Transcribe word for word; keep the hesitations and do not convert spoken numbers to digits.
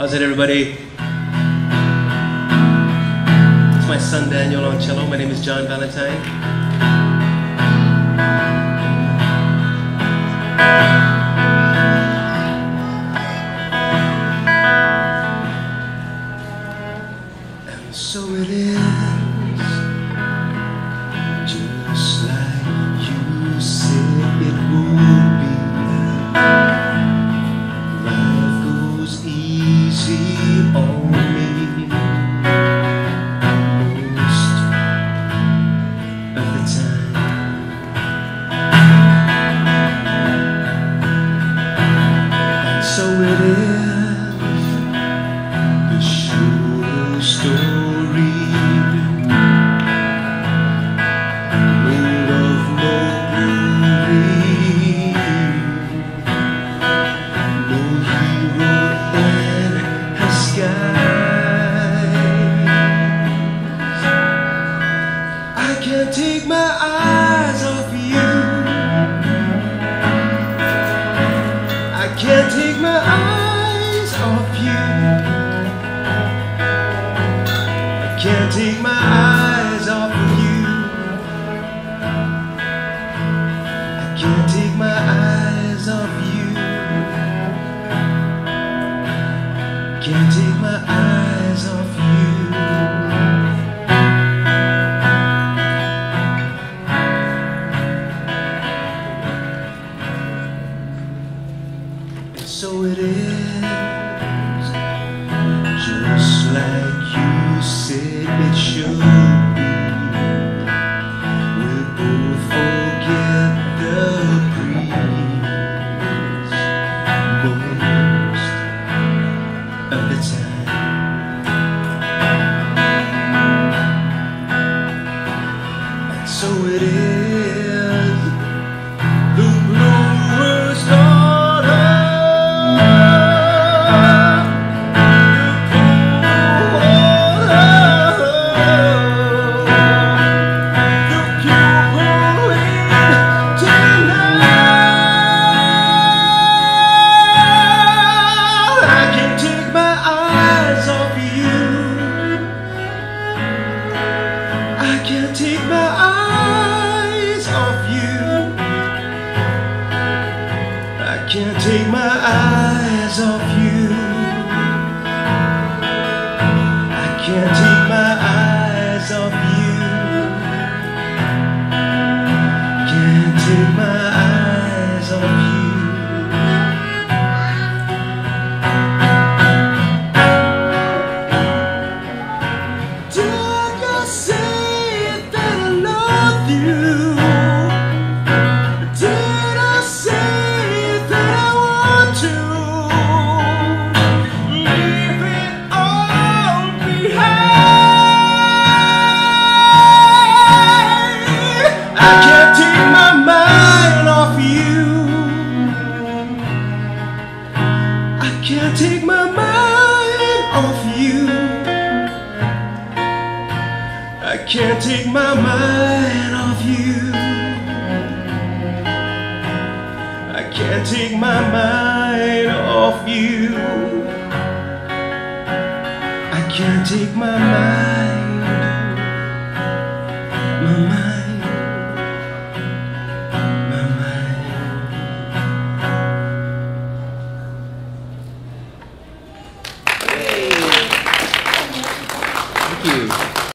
How's it, everybody? It's my son Daniel on cello. My name is John Valentine. So it is, just like you said it would be. Life goes easy on me most of the time. And so it is, the sure story. Can't take my eyes off you. I can't take my eyes off you. I can't take my eyes off you. I can't take my eyes off you. I can't take my eyes off you. So it is, just like you said it should be. We'll both forget the breeze most of the time. And so it is, the blowers are I can't take my eyes off you. I can't take my eyes off you. I can't take my eyes off you. Did I say that I love you? I can't take my mind off you. I can't take my mind off you. I can't take my mind off you. I can't take my mind, my mind. Thank you.